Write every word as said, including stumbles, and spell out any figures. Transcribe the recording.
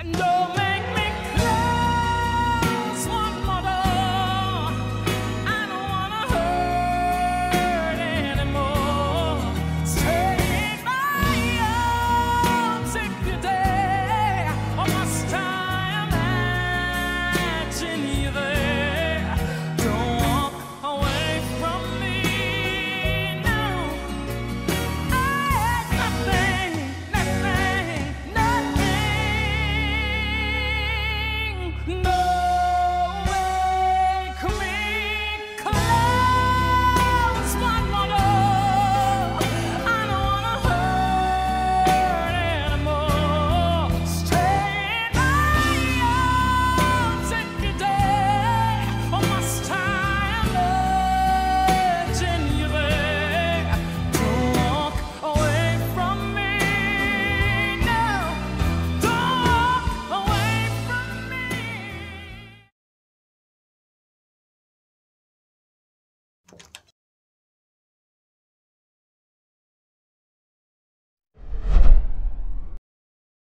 And don't make me close one more door. I don't wanna hurt anymore. Stay in my arms if you dare, or must I imagine you there? Don't walk away from me, no. I have nothing, nothing, nothing, no.